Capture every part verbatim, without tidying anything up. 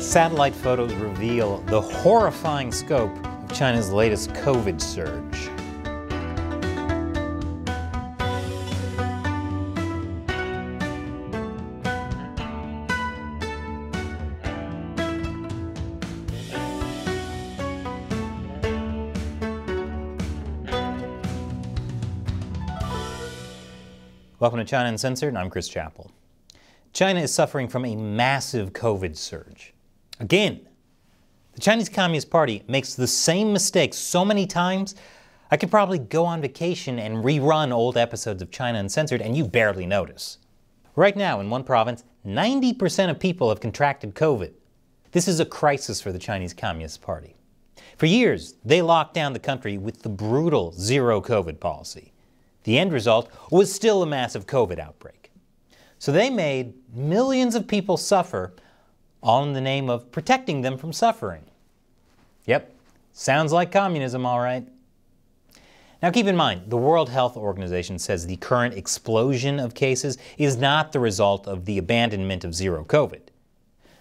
Satellite photos reveal the horrifying scope of China's latest COVID surge. Welcome to China Uncensored, and I'm Chris Chappell. China is suffering from a massive COVID surge. Again, the Chinese Communist Party makes the same mistakes so many times, I could probably go on vacation and rerun old episodes of China Uncensored and you barely notice. Right now in one province, ninety percent of people have contracted COVID. This is a crisis for the Chinese Communist Party. For years, they locked down the country with the brutal zero COVID policy. The end result was still a massive COVID outbreak. So they made millions of people suffer, all in the name of protecting them from suffering. Yep, sounds like communism, all right. Now keep in mind, the World Health Organization says the current explosion of cases is not the result of the abandonment of zero COVID.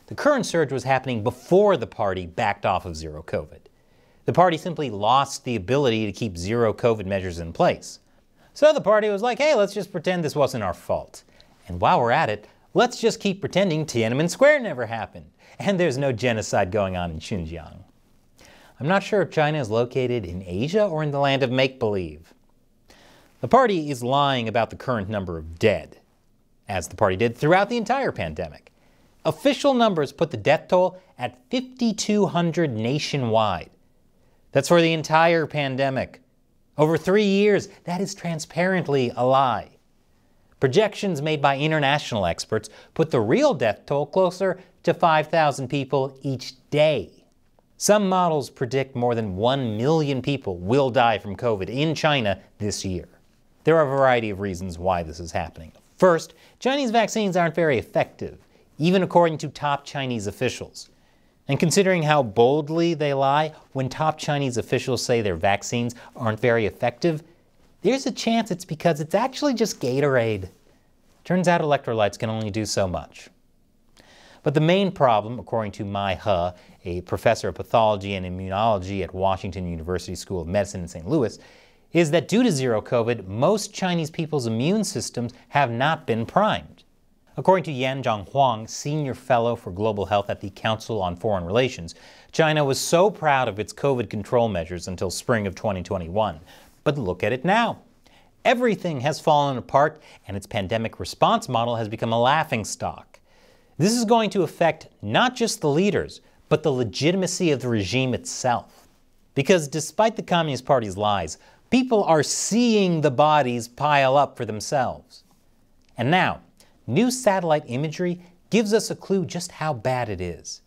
The current surge was happening before the party backed off of zero COVID. The party simply lost the ability to keep zero COVID measures in place. So the party was like, hey, let's just pretend this wasn't our fault. And while we're at it, let's just keep pretending Tiananmen Square never happened, and there's no genocide going on in Xinjiang. I'm not sure if China is located in Asia or in the land of make-believe. The party is lying about the current number of dead, as the party did throughout the entire pandemic. Official numbers put the death toll at fifty-two hundred nationwide. That's for the entire pandemic. Over three years, that is transparently a lie. Projections made by international experts put the real death toll closer to five thousand people each day. Some models predict more than one million people will die from COVID in China this year. There are a variety of reasons why this is happening. First, Chinese vaccines aren't very effective, even according to top Chinese officials. And considering how boldly they lie when top Chinese officials say their vaccines aren't very effective, there's a chance it's because it's actually just Gatorade. Turns out electrolytes can only do so much. But the main problem, according to Mai He, a professor of pathology and immunology at Washington University School of Medicine in Saint Louis, is that due to zero COVID, most Chinese people's immune systems have not been primed. According to Yanzhong Huang, Senior Fellow for Global Health at the Council on Foreign Relations, China was so proud of its COVID control measures until spring of twenty twenty-one. But look at it now. Everything has fallen apart, and its pandemic response model has become a laughingstock. This is going to affect not just the leaders, but the legitimacy of the regime itself. Because despite the Communist Party's lies, people are seeing the bodies pile up for themselves. And now, new satellite imagery gives us a clue just how bad it is.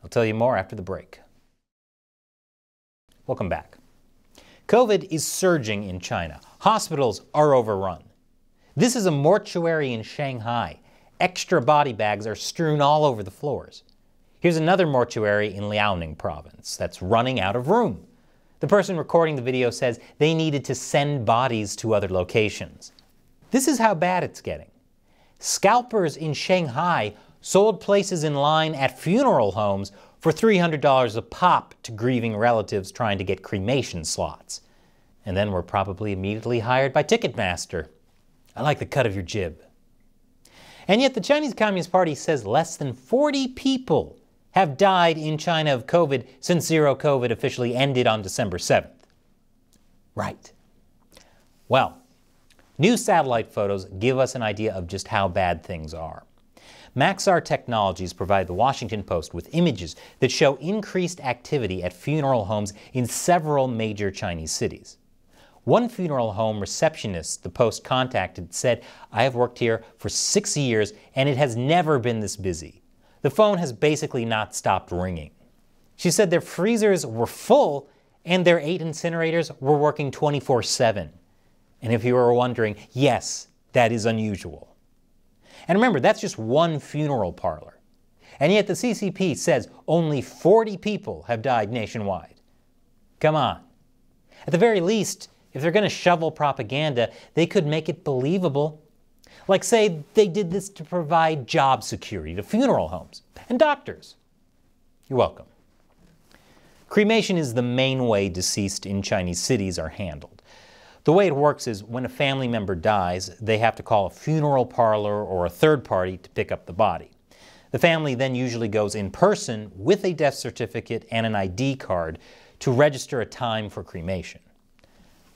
I'll tell you more after the break. Welcome back. COVID is surging in China. Hospitals are overrun. This is a mortuary in Shanghai. Extra body bags are strewn all over the floors. Here's another mortuary in Liaoning Province that's running out of room. The person recording the video says they needed to send bodies to other locations. This is how bad it's getting. Scalpers in Shanghai sold places in line at funeral homes for three hundred dollars a pop to grieving relatives trying to get cremation slots. And then were probably immediately hired by Ticketmaster. I like the cut of your jib. And yet the Chinese Communist Party says less than forty people have died in China of COVID since zero COVID officially ended on December seventh. Right. Well, new satellite photos give us an idea of just how bad things are. Maxar Technologies provided the Washington Post with images that show increased activity at funeral homes in several major Chinese cities. One funeral home receptionist the Post contacted said, "I have worked here for six years and it has never been this busy. The phone has basically not stopped ringing." She said their freezers were full and their eight incinerators were working twenty-four seven. And if you were wondering, yes, that is unusual. And remember, that's just one funeral parlor. And yet the C C P says only forty people have died nationwide. Come on. At the very least, if they're going to shovel propaganda, they could make it believable. Like, say, they did this to provide job security to funeral homes and doctors. You're welcome. Cremation is the main way deceased in Chinese cities are handled. The way it works is when a family member dies, they have to call a funeral parlor or a third party to pick up the body. The family then usually goes in person with a death certificate and an I D card to register a time for cremation.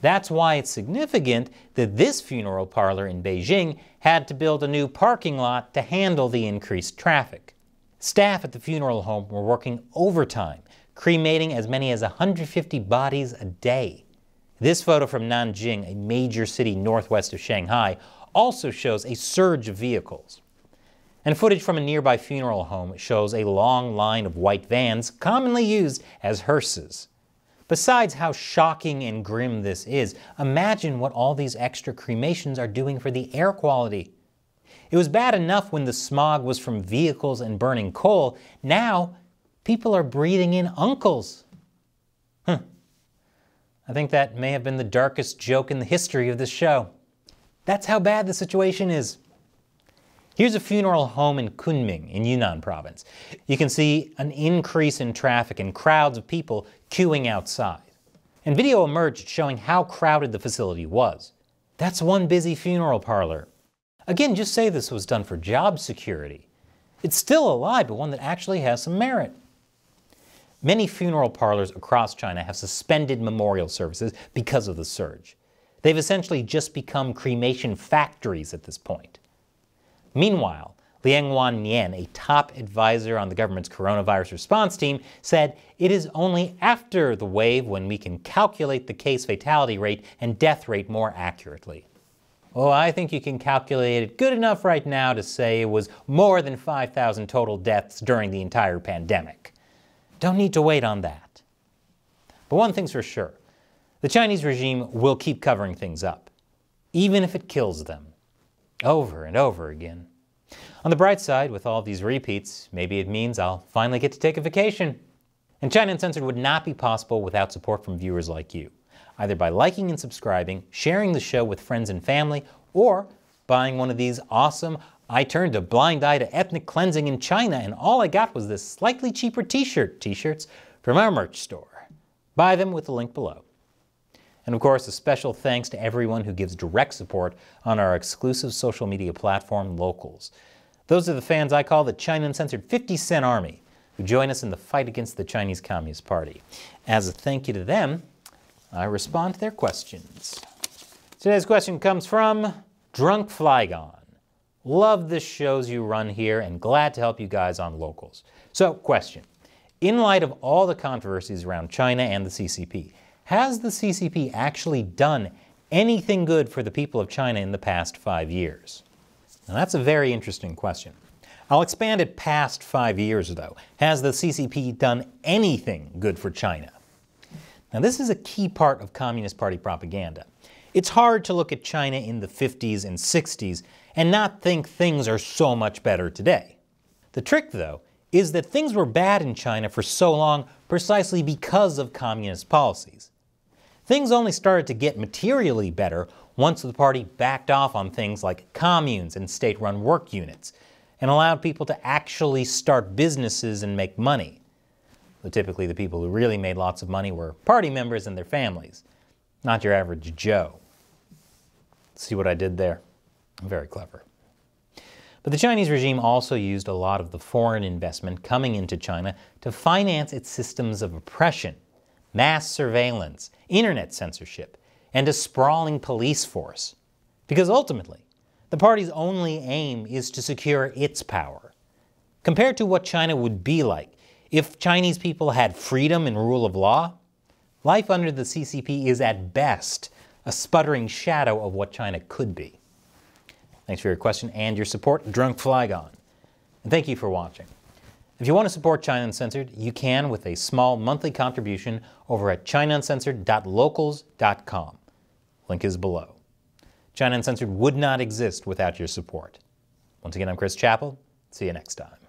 That's why it's significant that this funeral parlor in Beijing had to build a new parking lot to handle the increased traffic. Staff at the funeral home were working overtime, cremating as many as one hundred fifty bodies a day. This photo from Nanjing, a major city northwest of Shanghai, also shows a surge of vehicles. And footage from a nearby funeral home shows a long line of white vans, commonly used as hearses. Besides how shocking and grim this is, imagine what all these extra cremations are doing for the air quality. It was bad enough when the smog was from vehicles and burning coal. Now, people are breathing in uncles. Huh. I think that may have been the darkest joke in the history of this show. That's how bad the situation is. Here's a funeral home in Kunming in Yunnan Province. You can see an increase in traffic and crowds of people queuing outside. And video emerged showing how crowded the facility was. That's one busy funeral parlor. Again, just say this was done for job security. It's still a lie, but one that actually has some merit. Many funeral parlors across China have suspended memorial services because of the surge. They've essentially just become cremation factories at this point. Meanwhile, Liang Wan Nian, a top advisor on the government's coronavirus response team, said it is only after the wave when we can calculate the case fatality rate and death rate more accurately. Oh, I think you can calculate it good enough right now to say it was more than five thousand total deaths during the entire pandemic. Don't need to wait on that. But one thing's for sure, the Chinese regime will keep covering things up, even if it kills them. Over and over again. On the bright side, with all these repeats, maybe it means I'll finally get to take a vacation. And China Uncensored would not be possible without support from viewers like you, either by liking and subscribing, sharing the show with friends and family, or buying one of these awesome, I turned a blind eye to ethnic cleansing in China and all I got was this slightly cheaper t-shirt t-shirts from our merch store. Buy them with the link below. And of course, a special thanks to everyone who gives direct support on our exclusive social media platform, Locals. Those are the fans I call the China Uncensored fifty cent Army, who join us in the fight against the Chinese Communist Party. As a thank you to them, I respond to their questions. Today's question comes from Drunk Flygon. Love the shows you run here and glad to help you guys on Locals. So, question. In light of all the controversies around China and the C C P, has the C C P actually done anything good for the people of China in the past five years? Now that's a very interesting question. I'll expand it past five years though. Has the C C P done anything good for China? Now this is a key part of Communist Party propaganda. It's hard to look at China in the fifties and sixties and not think things are so much better today. The trick though is that things were bad in China for so long precisely because of communist policies. Things only started to get materially better once the party backed off on things like communes and state-run work units, and allowed people to actually start businesses and make money. Though typically the people who really made lots of money were party members and their families, not your average Joe. See what I did there? I'm very clever. But the Chinese regime also used a lot of the foreign investment coming into China to finance its systems of oppression, mass surveillance, internet censorship, and a sprawling police force. Because ultimately, the party's only aim is to secure its power. Compared to what China would be like if Chinese people had freedom and rule of law, life under the C C P is at best a sputtering shadow of what China could be. Thanks for your question and your support, Drunk Flygon. And thank you for watching. If you want to support China Uncensored, you can with a small monthly contribution over at China Uncensored dot locals dot com. Link is below. China Uncensored would not exist without your support. Once again, I'm Chris Chappell. See you next time.